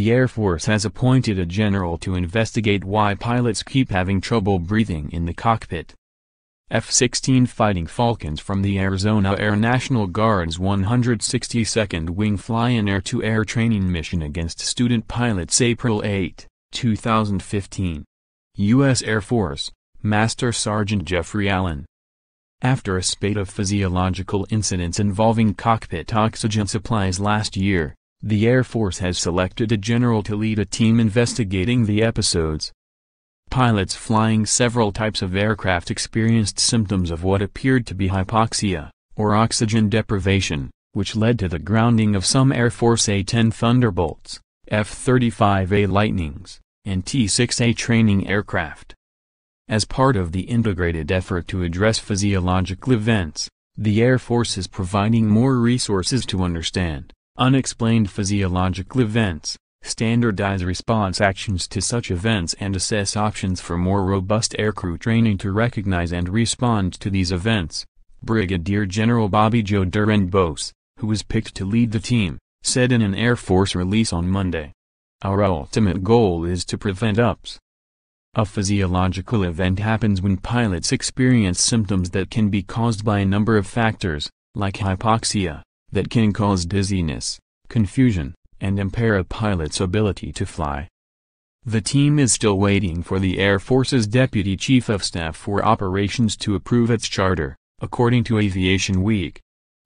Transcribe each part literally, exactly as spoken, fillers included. the Air Force has appointed a general to investigate why pilots keep having trouble breathing in the cockpit. F sixteen Fighting Falcons from the Arizona Air National Guard's one hundred sixty-second Wing fly-in air-to-air training mission against student pilots April eighth, two thousand fifteen. U S Air Force, Master Sergeant Jeffrey Allen. After a spate of physiological incidents involving cockpit oxygen supplies last year, the Air Force has selected a general to lead a team investigating the episodes. Pilots flying several types of aircraft experienced symptoms of what appeared to be hypoxia, or oxygen deprivation, which led to the grounding of some Air Force A ten Thunderbolts, F thirty-five A Lightnings, and T six A training aircraft. As part of the integrated effort to address physiological events, the Air Force is providing more resources to understand unexplained physiological events, standardize response actions to such events, and assess options for more robust aircrew training to recognize and respond to these events, Brigadier General Bobbi Jo Doorenbos, who was picked to lead the team, said in an Air Force release on Monday. Our ultimate goal is to prevent U P S. A physiological event happens when pilots experience symptoms that can be caused by a number of factors, like hypoxia, that can cause dizziness, confusion, and impair a pilot's ability to fly. The team is still waiting for the Air Force's Deputy Chief of Staff for Operations to approve its charter, according to Aviation Week.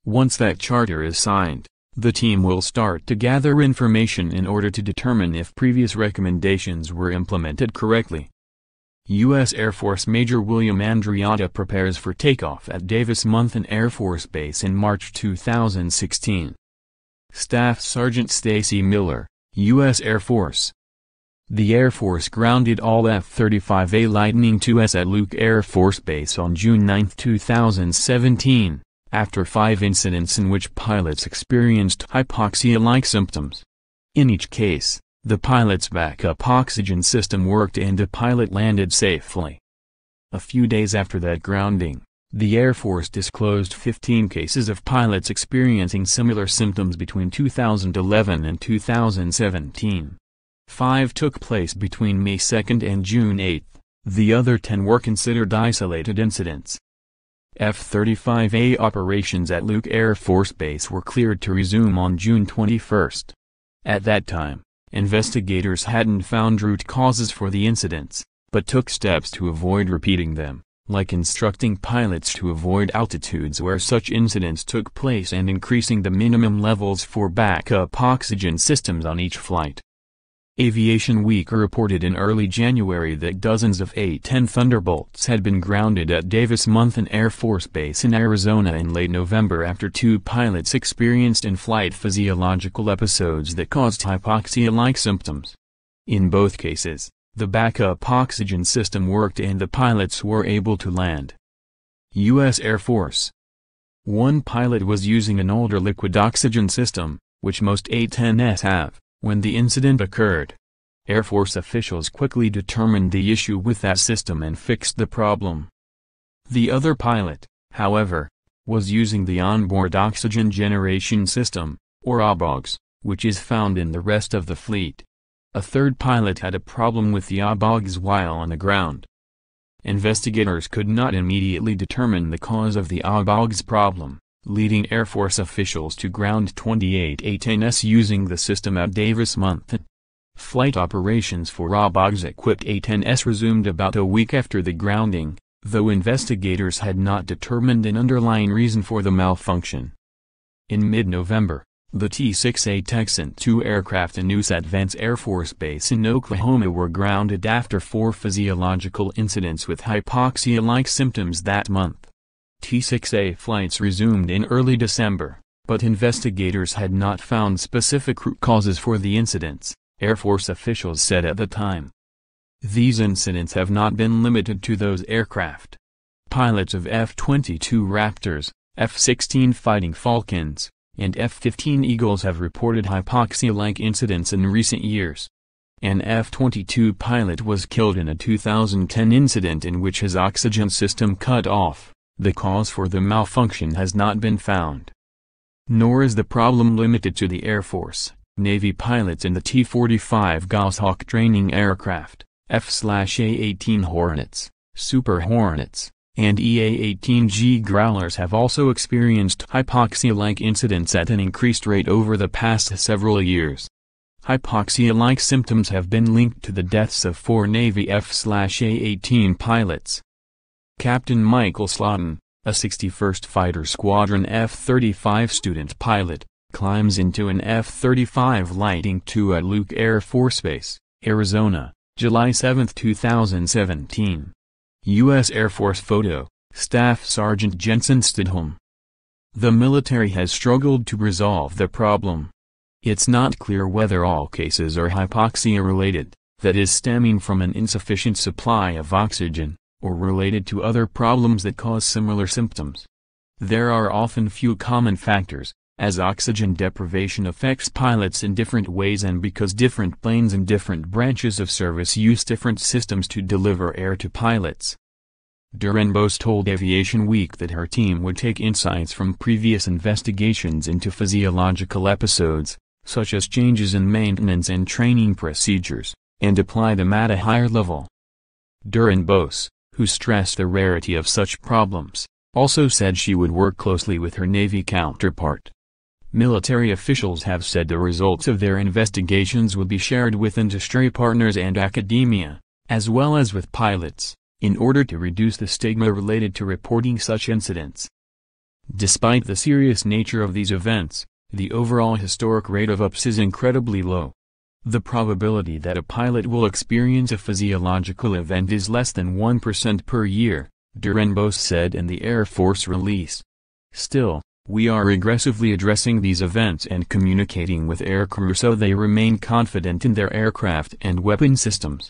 Once that charter is signed, the team will start to gather information in order to determine if previous recommendations were implemented correctly. U S Air Force Major William Andriotta prepares for takeoff at Davis-Monthan Air Force Base in March two thousand sixteen. Staff Sergeant Stacy Miller, U S Air Force. The Air Force grounded all F thirty-five A Lightning two S at Luke Air Force Base on June ninth, two thousand seventeen. After five incidents in which pilots experienced hypoxia-like symptoms. In each case, the pilot's backup oxygen system worked and the pilot landed safely. A few days after that grounding, the Air Force disclosed fifteen cases of pilots experiencing similar symptoms between two thousand eleven and two thousand seventeen. Five took place between May second and June eighth, the other ten were considered isolated incidents. F thirty-five A operations at Luke Air Force Base were cleared to resume on June twenty-first. At that time, investigators hadn't found root causes for the incidents, but took steps to avoid repeating them, like instructing pilots to avoid altitudes where such incidents took place and increasing the minimum levels for backup oxygen systems on each flight. Aviation Week reported in early January that dozens of A ten Thunderbolts had been grounded at Davis-Monthan Air Force Base in Arizona in late November after two pilots experienced in-flight physiological episodes that caused hypoxia-like symptoms. In both cases, the backup oxygen system worked and the pilots were able to land. U S Air Force. One pilot was using an older liquid oxygen system, which most A ten S have, when the incident occurred. Air Force officials quickly determined the issue with that system and fixed the problem. The other pilot, however, was using the onboard oxygen generation system, or O B O G S, which is found in the rest of the fleet. A third pilot had a problem with the O B O G S while on the ground. Investigators could not immediately determine the cause of the O B O G S problem, leading Air Force officials to ground twenty-eight A ten S using the system at Davis-Monthan. Flight operations for O B O G S-equipped A ten S resumed about a week after the grounding, though investigators had not determined an underlying reason for the malfunction. In mid-November, the T six A Texan two aircraft and Noose at Vance Air Force Base in Oklahoma were grounded after four physiological incidents with hypoxia-like symptoms that month. T six A flights resumed in early December, but investigators had not found specific root causes for the incidents, Air Force officials said at the time. These incidents have not been limited to those aircraft. Pilots of F twenty-two Raptors, F sixteen Fighting Falcons, and F fifteen Eagles have reported hypoxia-like incidents in recent years. An F twenty-two pilot was killed in a two thousand ten incident in which his oxygen system cut off. The cause for the malfunction has not been found. Nor is the problem limited to the Air Force. Navy pilots in the T forty-five Goshawk training aircraft, F A eighteen Hornets, Super Hornets, and E A eighteen G Growlers have also experienced hypoxia-like incidents at an increased rate over the past several years. Hypoxia-like symptoms have been linked to the deaths of four Navy F A eighteen pilots. Captain Michael Slotten, a sixty-first Fighter Squadron F thirty-five student pilot, climbs into an F thirty-five Lightning two at Luke Air Force Base, Arizona, July seventh two thousand seventeen. U S Air Force photo, Staff Sergeant Jensen Stedholm. The military has struggled to resolve the problem. It's not clear whether all cases are hypoxia-related, that is stemming from an insufficient supply of oxygen, or related to other problems that cause similar symptoms. There are often few common factors, as oxygen deprivation affects pilots in different ways and because different planes and different branches of service use different systems to deliver air to pilots. Doorenbos told Aviation Week that her team would take insights from previous investigations into physiological episodes, such as changes in maintenance and training procedures, and apply them at a higher level. Doorenbos, who stressed the rarity of such problems, also said she would work closely with her Navy counterpart. Military officials have said the results of their investigations will be shared with industry partners and academia, as well as with pilots, in order to reduce the stigma related to reporting such incidents. Despite the serious nature of these events, the overall historic rate of U P S is incredibly low. The probability that a pilot will experience a physiological event is less than one percent per year, Doorenbos said in the Air Force release. Still, we are aggressively addressing these events and communicating with aircrew so they remain confident in their aircraft and weapon systems.